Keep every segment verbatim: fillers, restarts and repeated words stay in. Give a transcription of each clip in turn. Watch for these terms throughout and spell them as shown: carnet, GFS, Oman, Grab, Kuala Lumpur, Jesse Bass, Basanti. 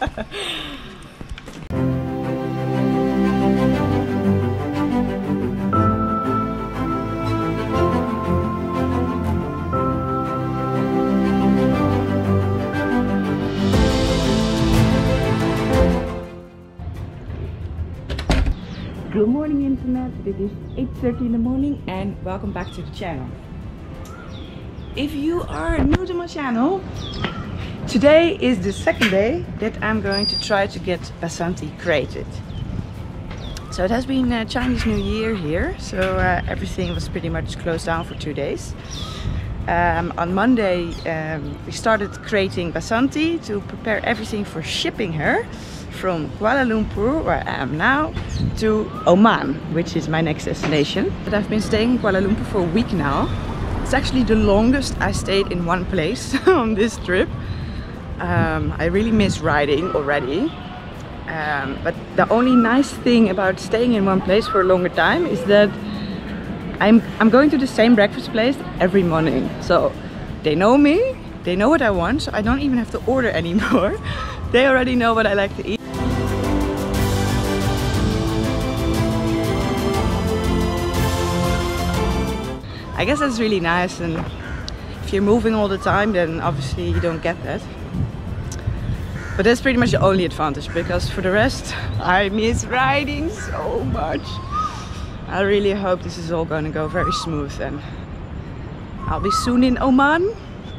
Good morning, internet. It is eight thirty in the morning and welcome back to the channel. If you are new to my channel, today is the second day that I'm going to try to get Basanti created. So it has been uh, Chinese New Year here, so uh, everything was pretty much closed down for two days. Um, on Monday um, we started creating Basanti to prepare everything for shipping her from Kuala Lumpur, where I am now, to Oman, which is my next destination. But I've been staying in Kuala Lumpur for a week now. It's actually the longest I stayed in one place on this trip. Um, I really miss riding already. Um, but the only nice thing about staying in one place for a longer time is that I'm, I'm going to the same breakfast place every morning. So they know me, they know what I want, so I don't even have to order anymore. They already know what I like to eat. I guess that's really nice, and if you're moving all the time then obviously you don't get that. But that's pretty much the only advantage, because for the rest I miss riding so much. I really hope this is all going to go very smooth and I'll be soon in Oman,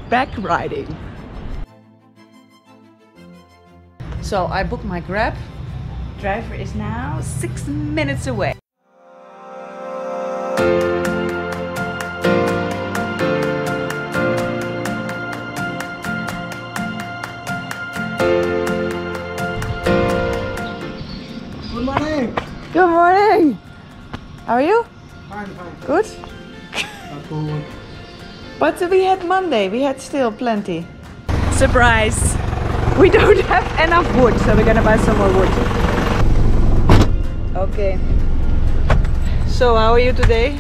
back riding. So I booked my Grab. Driver is now six minutes away. Good morning! How are you? Fine, fine. Good? Not cool. But we had Monday, we had still plenty. Surprise! We don't have enough wood, so we're gonna buy some more wood. Okay. So how are you today?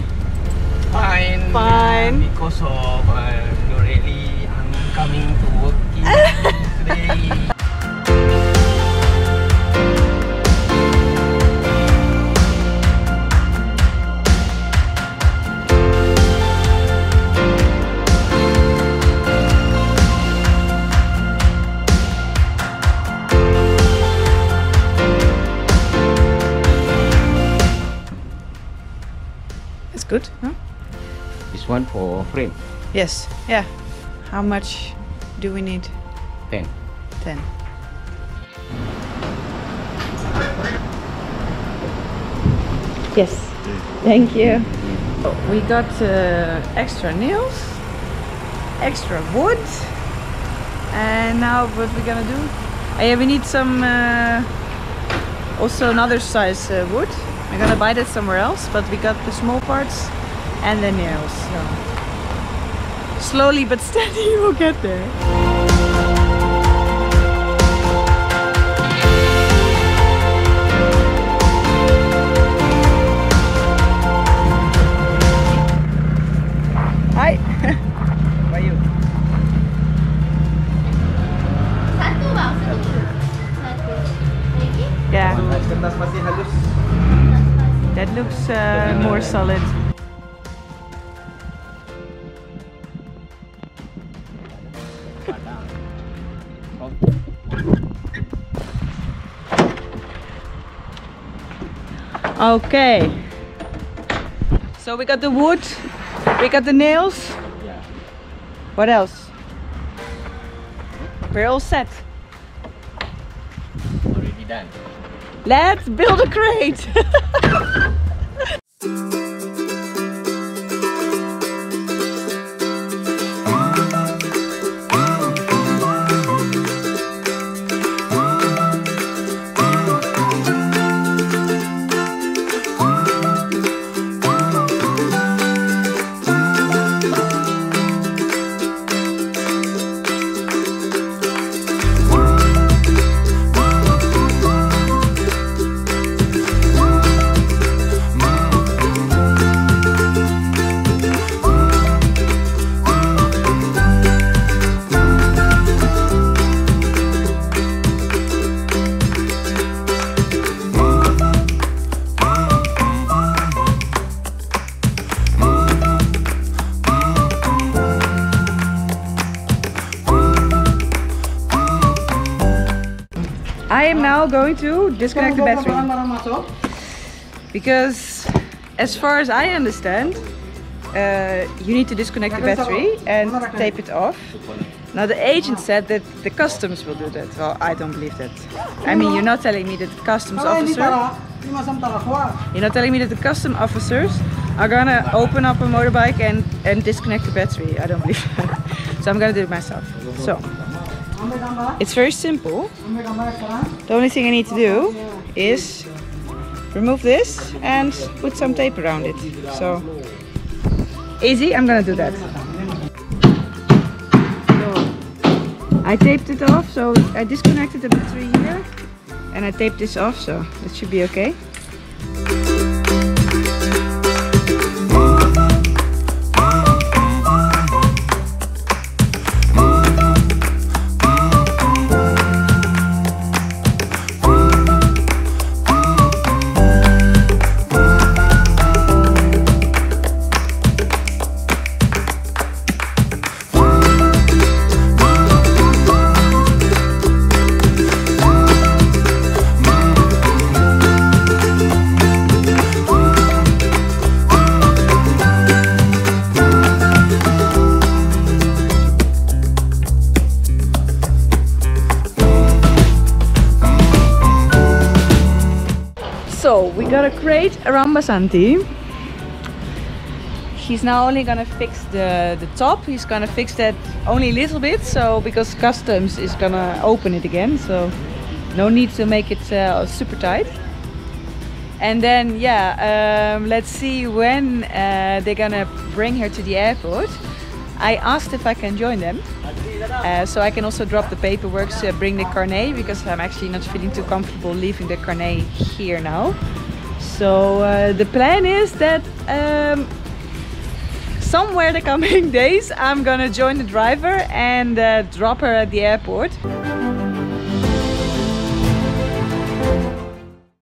Fine. Fine. Yeah, because of uh, really, I'm coming to work today. Good, huh? This one for frame. Yes, yeah. How much do we need? Ten. Ten. Yes. Thank you. Oh, we got uh, extra nails, extra wood, and now what we're gonna do? Oh, yeah, we need some uh, also another size uh, wood. I'm gonna buy that somewhere else, but we got the small parts and the nails, so slowly but steady we'll get there. Hi! How are you? Yeah. That looks uh, more solid. Okay. So we got the wood, we got the nails. Yeah. What else? We're all set. Already done. Let's build a crate! I am now going to disconnect the battery. Because as far as I understand, uh, you need to disconnect the battery and tape it off. Now the agent said that the customs will do that. Well, I don't believe that. I mean, you're not telling me that the customs officer, you're not telling me that the custom officers are gonna open up a motorbike and, and disconnect the battery. I don't believe that. So I'm gonna do it myself. So it's very simple. The only thing I need to do is remove this and put some tape around it. So easy, I'm gonna do that. I taped it off, so I disconnected the battery here and I taped this off, so it should be okay. So we got a crate around Basanti. He's now only gonna fix the, the top. He's gonna fix that only a little bit, so because customs is gonna open it again, so no need to make it uh, super tight. And then yeah, um, let's see when uh, they're gonna bring her to the airport. I asked if I can join them, uh, so I can also drop the paperwork, so bring the carnet, because I'm actually not feeling too comfortable leaving the carnet here now. So uh, the plan is that um, somewhere the coming days I'm gonna join the driver and uh, drop her at the airport.